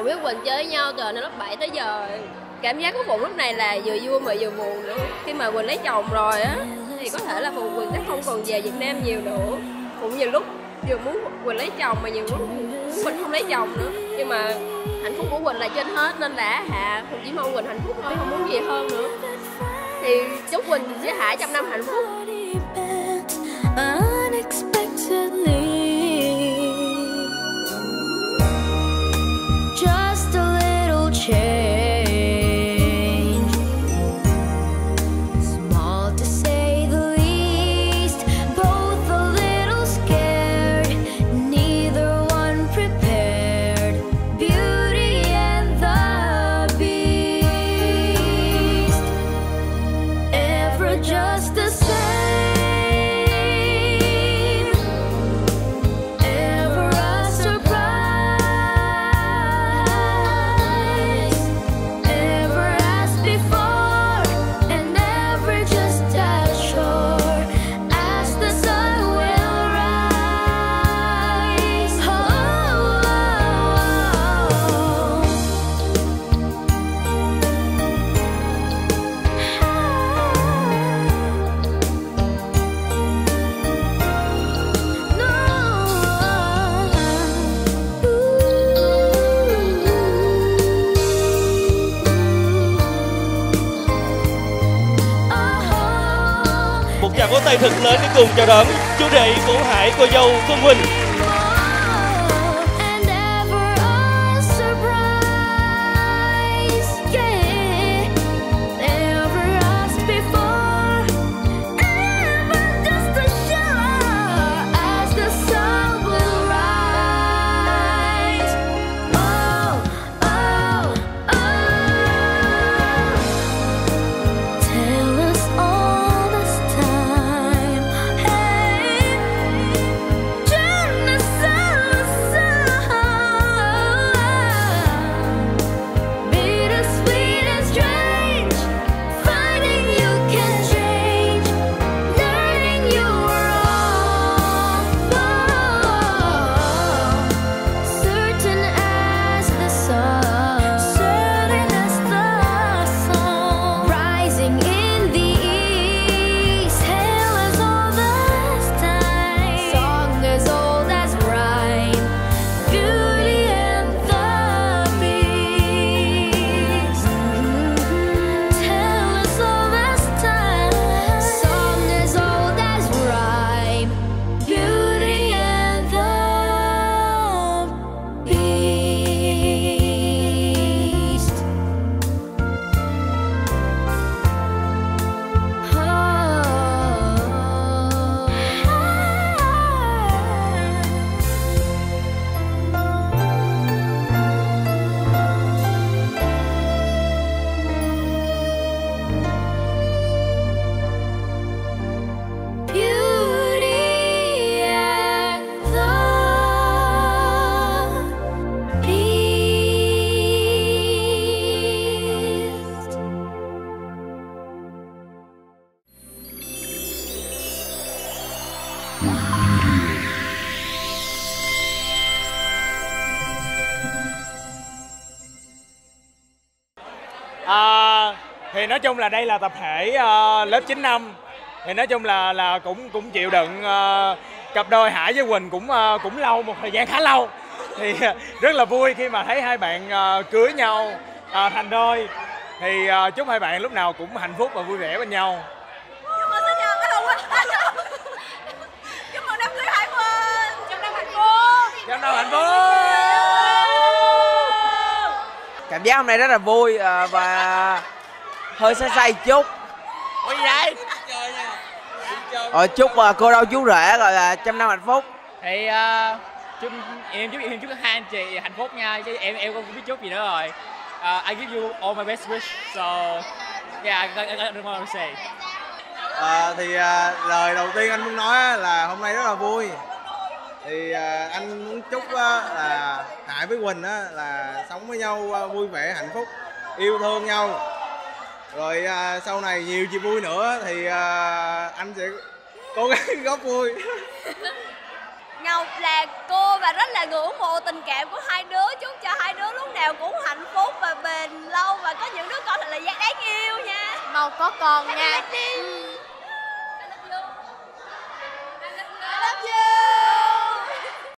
Phụng với Quỳnh chơi với nhau từ năm lớp 7 tới giờ. Cảm giác của Phụng lúc này là vừa vui mà vừa buồn nữa. Khi mà Quỳnh lấy chồng rồi á thì có thể là Phụng Quỳnh sẽ không còn về Việt Nam nhiều nữa. Cũng nhiều lúc vừa muốn Quỳnh lấy chồng mà nhiều lúc mình không lấy chồng nữa. Nhưng mà hạnh phúc của Quỳnh là trên hết, nên là Phụng chỉ mong Quỳnh hạnh phúc thôi, không muốn gì hơn nữa. Thì chúc Quỳnh với Hải trăm năm hạnh phúc. Và vỗ tay thật lớn để cùng chào đón chú rể Vũ Hải, cô dâu Phương Quỳnh. Thì nói chung là đây là tập thể lớp 95. Thì nói chung là cũng chịu đựng cặp đôi Hải với Quỳnh cũng lâu, một thời gian khá lâu. Thì rất là vui khi mà thấy hai bạn cưới nhau thành đôi. Thì chúc hai bạn lúc nào cũng hạnh phúc và vui vẻ bên nhau. Chúc mừng năm cưới Hải Quỳnh, chúc năm hạnh phúc, chúc năm hạnh phúc. Cảm giác hôm nay rất là vui và hơi say say chút. Ôi vậy? Rồi chúc cô dâu chú rể rồi là trăm năm hạnh phúc. Thì chúc hai anh chị hạnh phúc nha. Chứ em không biết chúc gì nữa rồi. I give you all my best wish. So yeah, I don't want to say. Thì lời đầu tiên anh muốn nói là hôm nay rất là vui. Thì anh muốn chúc là Hải với Quỳnh là sống với nhau vui vẻ, hạnh phúc, yêu thương nhau. Rồi sau này nhiều chuyện vui nữa thì anh sẽ cố gắng góp vui. Ngọc là cô và rất là ngưỡng mộ tình cảm của hai đứa. Chúc cho hai đứa lúc nào cũng hạnh phúc và bền lâu và có những đứa con thật là đáng yêu nha. Mau có con nha.